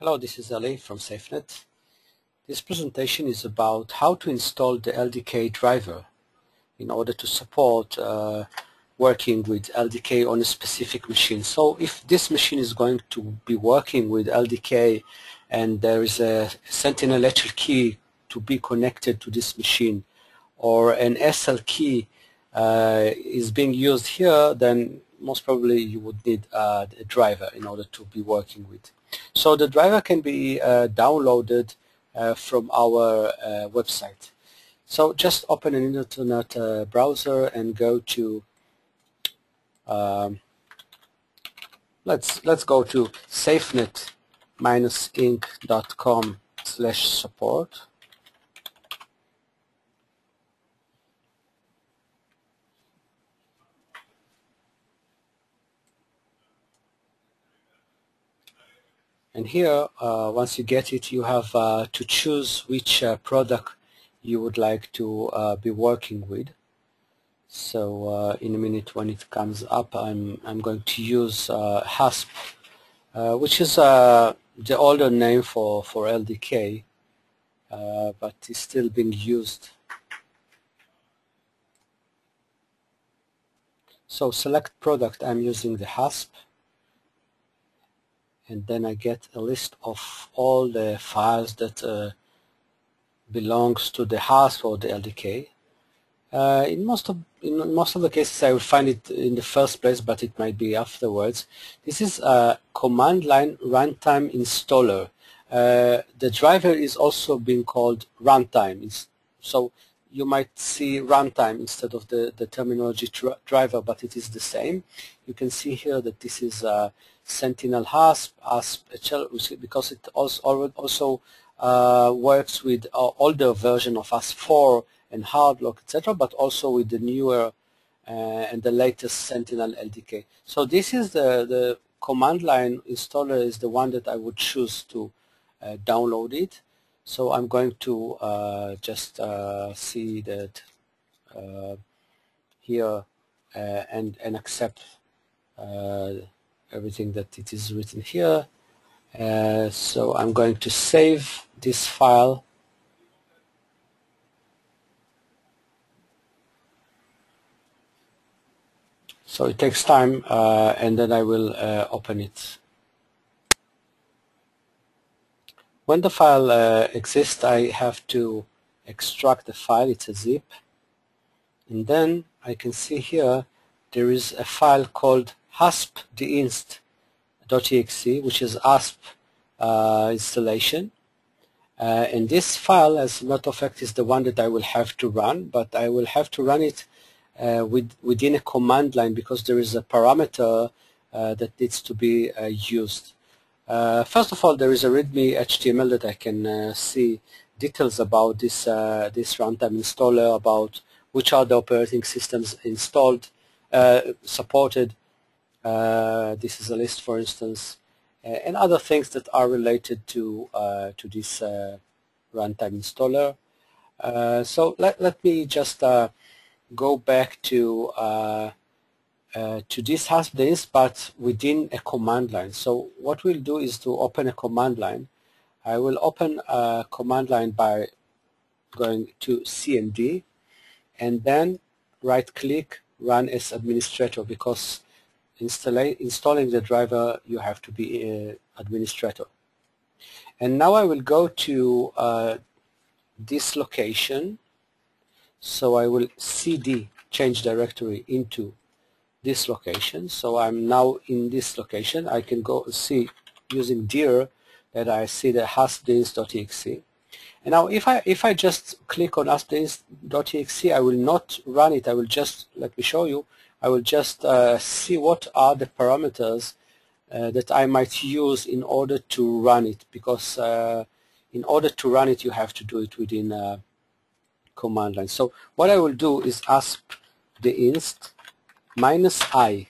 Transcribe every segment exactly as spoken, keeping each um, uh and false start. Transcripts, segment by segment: Hello, this is Ali from SafeNet. This presentation is about how to install the L D K driver in order to support uh, working with L D K on a specific machine. So if this machine is going to be working with L D K and there is a Sentinel H L key to be connected to this machine, or an S L key uh, is being used here, then most probably you would need uh, a driver in order to be working with. So the driver can be uh, downloaded uh, from our uh, website. So just open an internet uh, browser and go to um, let's let's go to safenet dash inc dot com slash support. And here, uh, once you get it, you have uh, to choose which uh, product you would like to uh, be working with. So uh, in a minute, when it comes up, I'm I'm going to use uh, HASP, uh, which is uh, the older name for for L D K, uh, but it's still being used. So select product. I'm using the HASP. And then I get a list of all the files that uh, belongs to the HASP or the L D K. Uh, in most of in most of the cases, I will find it in the first place, but it might be afterwards. This is a command line runtime installer. Uh, the driver is also being called runtime, so you might see runtime instead of the the terminology driver, but it is the same. You can see here that this is a Sentinel HASP, H A S P, because it also also uh, works with uh, older version of A S four and hardlock, et cetera, but also with the newer uh, and the latest Sentinel L D K. So this is the the command line installer is the one that I would choose to uh, download it. So I'm going to uh, just uh, see that uh, here uh, and and accept Uh, everything that it is written here. Uh, so I'm going to save this file. So it takes time, uh, and then I will uh, open it. When the file uh, exists, I have to extract the file. It's a zip. And then I can see here there is a file called hasp d inst dot e x e, which is A S P uh, installation, uh, and this file, as a matter of fact, is the one that I will have to run, but I will have to run it uh, with, within a command line, because there is a parameter uh, that needs to be uh, used. Uh, first of all, there is a readme H T M L that I can uh, see details about this, uh, this runtime installer, about which are the operating systems installed, uh, supported. Uh, this is a list, for instance, uh, and other things that are related to uh, to this uh, runtime installer. Uh, so let let me just uh, go back to uh, uh, to this hasp dot inst, but within a command line. So what we'll do is to open a command line. I will open a command line by going to C M D, and then right-click, run as administrator, because installing the driver, you have to be an administrator. And now I will go to uh, this location. So I will C D, change directory, into this location. So I'm now in this location. I can go see using dir that I see the hasp d inst dot e x e. And now if I if I just click on hasp d inst dot e x e, I will not run it. I will just, let me show you, I will just uh, see what are the parameters uh, that I might use in order to run it, because uh, in order to run it, you have to do it within a command line. So what I will do is hasp d inst minus I.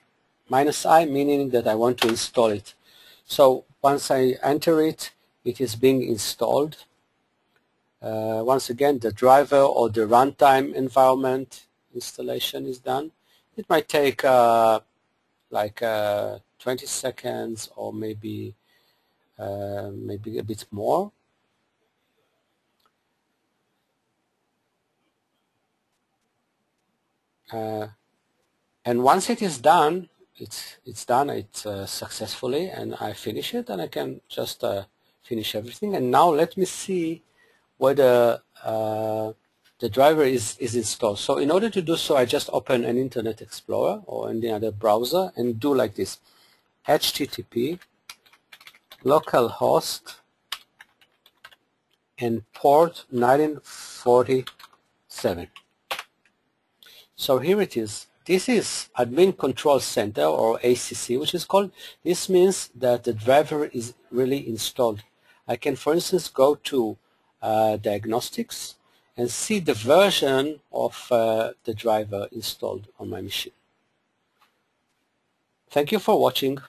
Minus I meaning that I want to install it. So once I enter it, it is being installed. Uh, once again, the driver or the runtime environment installation is done. It might take uh, like uh, twenty seconds, or maybe uh, maybe a bit more. Uh, and once it is done, it's it's done, it's uh, successfully, and I finish it, and I can just uh, finish everything. And now let me see whether uh, the driver is is installed. So in order to do so, I just open an Internet Explorer or any other browser and do like this: H T T P localhost and port nineteen forty-seven. So here it is. This is Admin Control Center, or A C C, which is called. This means that the driver is really installed. I can, for instance, go to uh, diagnostics and see the version of uh, the driver installed on my machine. Thank you for watching.